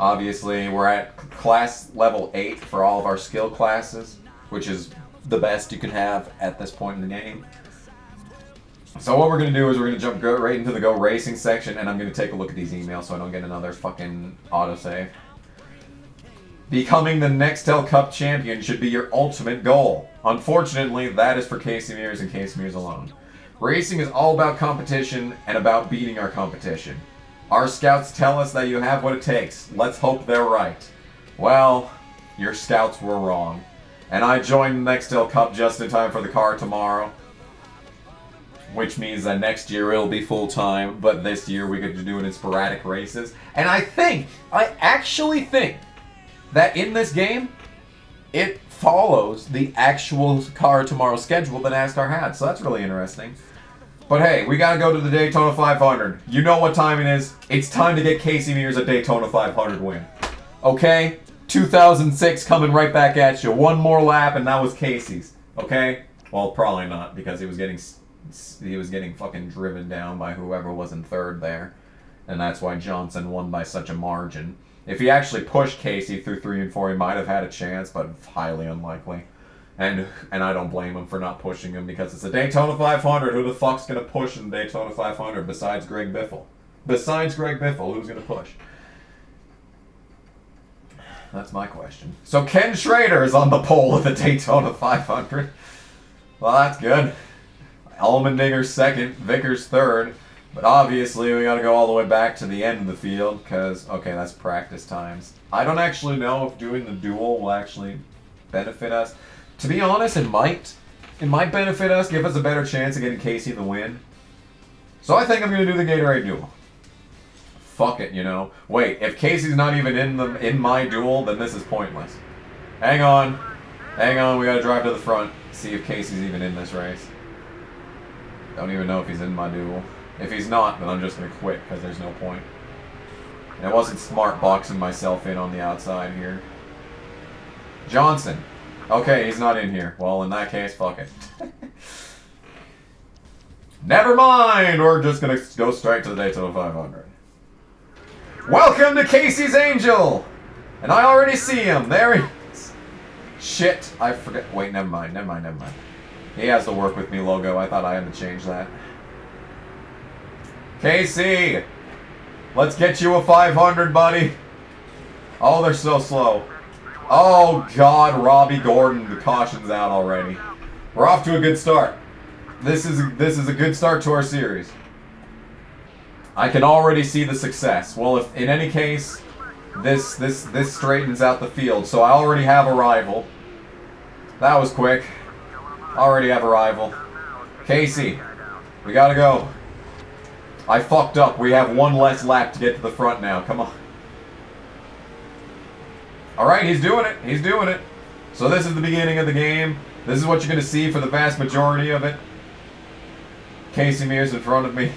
Obviously, we're at class level 8 for all of our skill classes, which is the best you can have at this point in the game. So what we're going to do is we're going to jump right into the Go Racing section, and I'm going to take a look at these emails so I don't get another fucking autosave. Becoming the Nextel Cup champion should be your ultimate goal. Unfortunately, that is for Casey Mears and Casey Mears alone. Racing is all about competition and about beating our competition. Our scouts tell us that you have what it takes. Let's hope they're right. Well, your scouts were wrong. And I joined Nextel Cup just in time for the car tomorrow. Which means that next year it'll be full-time, but this year we get to do it in sporadic races. And I actually think that in this game, it follows the actual car tomorrow schedule that NASCAR had. So that's really interesting. But hey, we gotta go to the Daytona 500. You know what time it is. It's time to get Casey Mears a Daytona 500 win. Okay? 2006 coming right back at you. One more lap and that was Casey's. Okay? Well, probably not, because he was getting fucking driven down by whoever was in third there. And that's why Johnson won by such a margin. If he actually pushed Casey through 3 and 4, he might have had a chance, but highly unlikely. And I don't blame him for not pushing him, because it's a Daytona 500. Who the fuck's going to push in the Daytona 500 besides Greg Biffle? Besides Greg Biffle, who's going to push? That's my question. So Ken Schrader is on the pole of the Daytona 500. Well, that's good. Allmendinger's second, Vickers third. But obviously, we got to go all the way back to the end of the field, because, okay, that's practice times. I don't actually know if doing the duel will actually benefit us. To be honest, it might. It might benefit us, give us a better chance of getting Casey the win. So I think I'm going to do the Gatorade duel. Fuck it, you know. Wait, if Casey's not even in my duel, then this is pointless. Hang on. Hang on, we got to drive to the front, see if Casey's even in this race. Don't even know if he's in my duel. If he's not, then I'm just going to quit, because there's no point. And I wasn't smart boxing myself in on the outside here. Johnson. Okay, he's not in here. Well, in that case, fuck it. Never mind! We're just going to go straight to the Daytona 500. Welcome to Casey's Angel! And I already see him. There he is. Shit, I forgot. Wait, never mind, never mind, never mind. He has the Work With Me logo. I thought I had to change that. Casey! Let's get you a 500, buddy. Oh, they're so slow. Oh, God, Robbie Gordon, the caution's out already. We're off to a good start. This is a good start to our series. I can already see the success. Well, if in any case, this straightens out the field, so I already have a rival. That was quick. Already have a rival. Casey, we gotta go. I fucked up. We have one less lap to get to the front now. Come on. Alright, he's doing it. He's doing it. So this is the beginning of the game. This is what you're going to see for the vast majority of it. Casey Mears in front of me.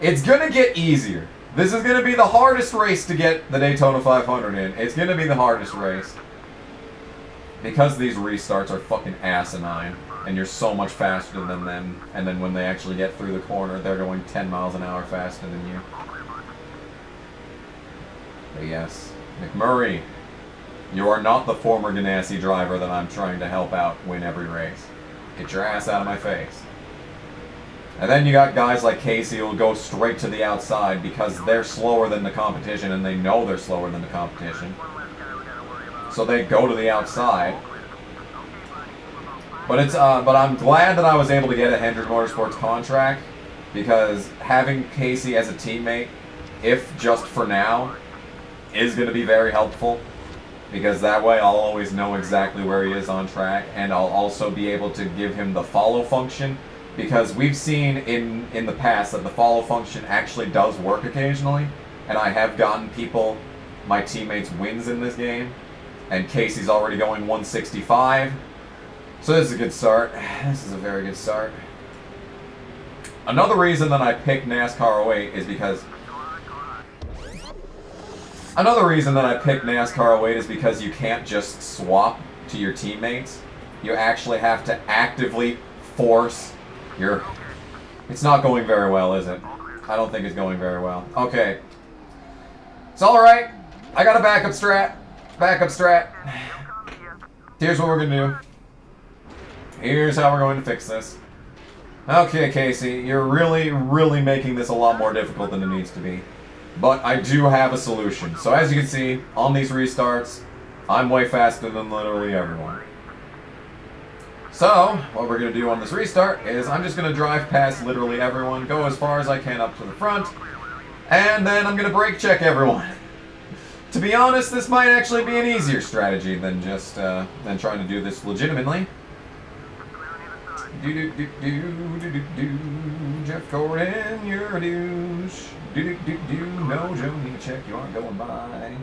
It's going to get easier. This is going to be the hardest race to get the Daytona 500 in. It's going to be the hardest race. Because these restarts are fucking asinine. And you're so much faster than them, and then when they actually get through the corner, they're going 10 miles an hour faster than you. But yes, McMurray, you are not the former Ganassi driver that I'm trying to help out win every race. Get your ass out of my face. And then you got guys like Casey who'll go straight to the outside because they're slower than the competition, and they know they're slower than the competition. So they go to the outside. But I'm glad that I was able to get a Hendrick Motorsports contract, because having Casey as a teammate, if just for now, is going to be very helpful, because that way I'll always know exactly where he is on track, and I'll also be able to give him the follow function, because we've seen in the past that the follow function actually does work occasionally, and I have gotten people, my teammates wins in this game, and Casey's already going 165. So this is a good start. This is a very good start. Another reason that I picked NASCAR 08 is because... you can't just swap to your teammates. You actually have to actively force your... It's not going very well, is it? I don't think it's going very well. Okay. It's alright. I got a backup strat. Here's what we're going to do. Here's how we're going to fix this. Okay, Casey, you're really, really making this a lot more difficult than it needs to be. But I do have a solution. So as you can see, on these restarts, I'm way faster than literally everyone. So, what we're going to do on this restart is I'm just going to drive past literally everyone, go as far as I can up to the front, and then I'm going to brake check everyone. To be honest, this might actually be an easier strategy than just trying to do this legitimately. Jeff Gordon, you're a douche. No, Joe, need to check you aren't going by.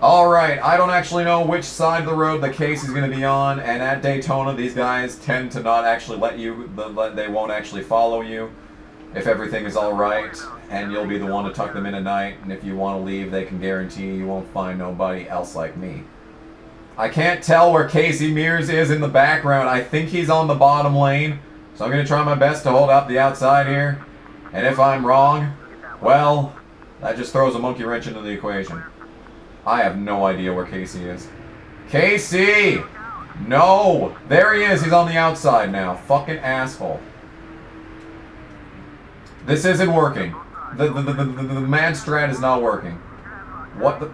Alright, I don't actually know which side of the road the case is going to be on, and at Daytona, these guys tend to not actually let you, they won't actually follow you if everything is alright, and you'll be the one to tuck them in at night, and if you want to leave, they can guarantee you won't find nobody else like me. I can't tell where Casey Mears is in the background. I think he's on the bottom lane, so I'm going to try my best to hold up the outside here, and if I'm wrong, well, that just throws a monkey wrench into the equation. I have no idea where Casey is. Casey! No! There he is. He's on the outside now. Fucking asshole. This isn't working. The mad strat is not working. What the...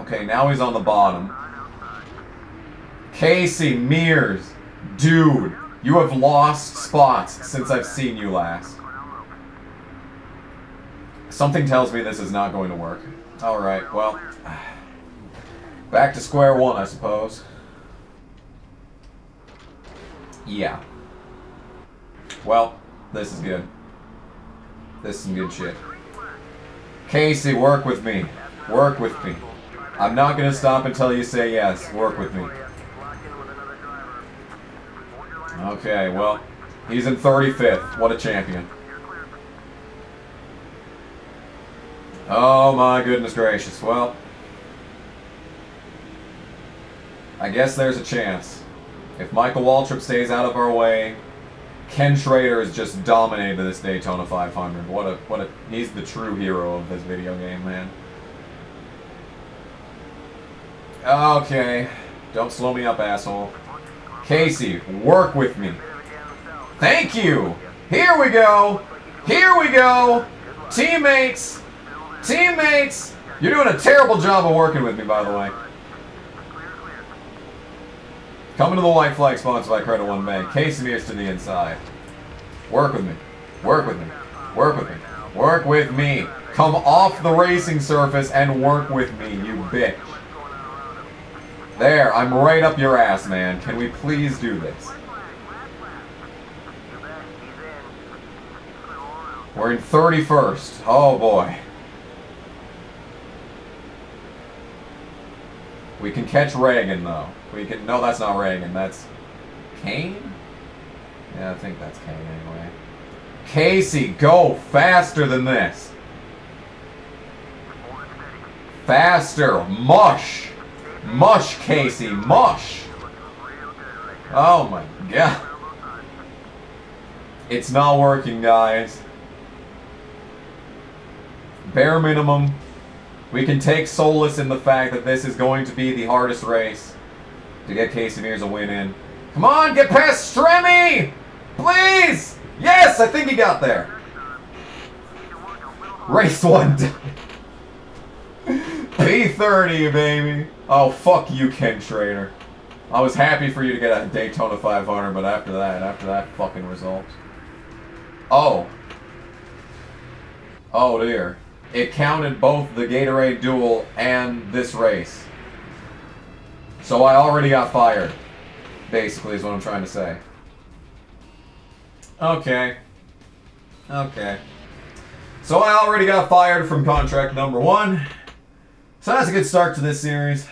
okay, now he's on the bottom. Casey Mears. Dude, you have lost spots since I've seen you last. Something tells me this is not going to work. Alright, well, back to square one, I suppose. Yeah. Well, this is good. This is some good shit. Casey, work with me. Work with me. I'm not going to stop until you say yes. Work with me. Okay, well, he's in 35th. What a champion. Oh my goodness gracious, well, I guess there's a chance. If Michael Waltrip stays out of our way, Ken Schrader has just dominated this Daytona 500. What a, he's the true hero of this video game, man. Okay, don't slow me up, asshole. Casey, work with me. Thank you! Here we go! Here we go! Teammates! Teammates! You're doing a terrible job of working with me, by the way. Coming to the white flag, sponsored by Credit One Bank. Casey Mears to the inside. Work with me. Work with me. Work with me. Work with me. Come off the racing surface and work with me, you bitch. There, I'm right up your ass, man. Can we please do this? We're in 31st. Oh, boy. We can catch Reagan, though. We can... No, that's not Reagan. That's... Kane? Yeah, I think that's Kane, anyway. Casey, go faster than this. Faster. Mush. Mush, Casey. Mush. Oh, my God. It's not working, guys. Bare minimum. We can take solace in the fact that this is going to be the hardest race to get Casey Mears a win in. Come on, get past Stremme! Please! Yes, I think he got there. Race one. P30, baby. Oh, fuck you, Ken Trainor. I was happy for you to get a Daytona 500, but after that fucking result. Oh. Oh, dear. It counted both the Gatorade duel and this race. So I already got fired, basically, is what I'm trying to say. Okay. Okay. So I already got fired from contract number one. So that's a good start to this series.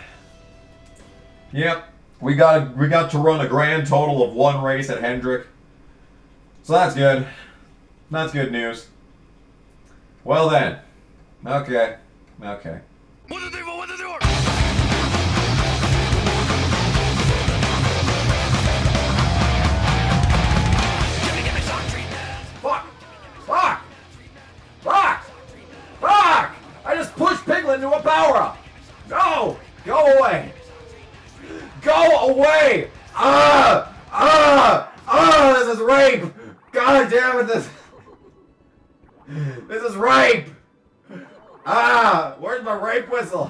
Yep. We got to run a grand total of one race at Hendrick. So that's good. That's good news. Well then. Okay. Okay. Fuck! Fuck! Fuck! Fuck! I just pushed Piglet into a power-up. No! Go away! Go away! This is rape! God damn it, this is rape! Where's my rape whistle?